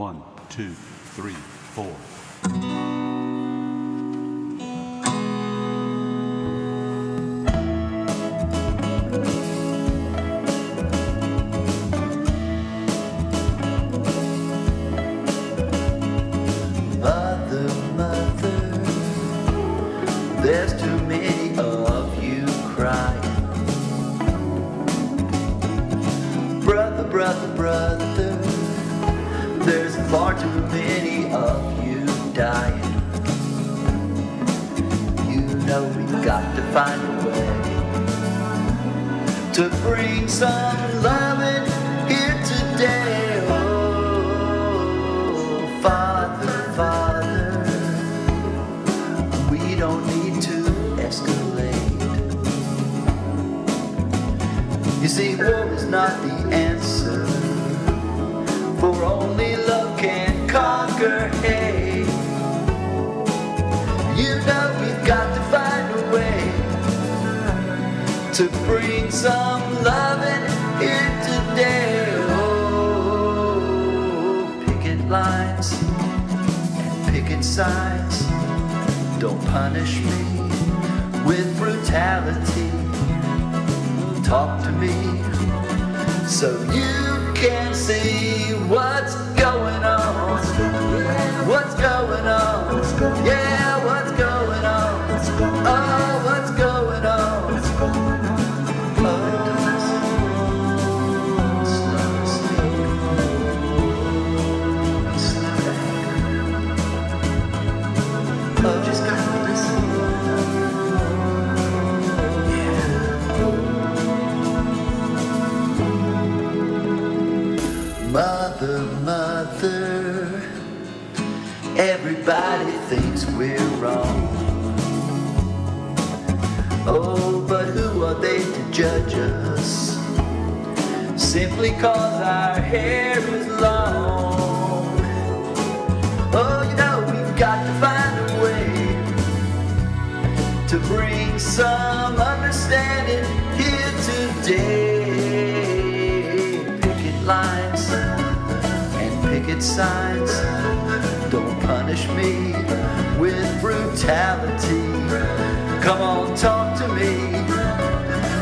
1, 2, 3, 4. There's too many of you crying. Brother, brother, brother, there's far too many of you dying. You know we've got to find a way to bring some loving here today. Oh, Father, Father, we don't need escalate. You see, war is not the answer, for only love can conquer hate. You know we've got to find a way to bring some loving here today. Oh, picket lines and picket signs, don't punish me with brutality. Talk to me so you can see what's going on. What's going on? Yeah, what's going on? Oh, what's going on? Oh, just got to listen. Mother, mother, everybody thinks we're wrong. Oh, but who are they to judge us simply cause our hair is long? Oh, you know we've got to find a way to bring some understanding here today. Picket lines and picket signs, don't punish me with brutality. Come on, talk to me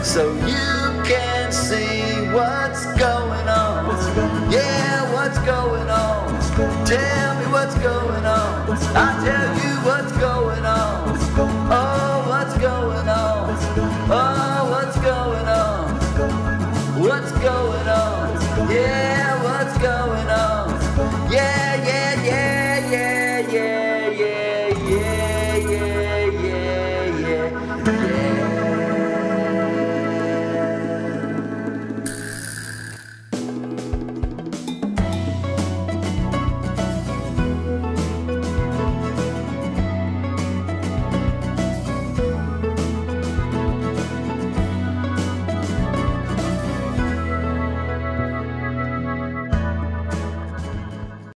so you can see what's going on. Yeah, what's going on? Tell me what's going on. I'll tell you what's going on.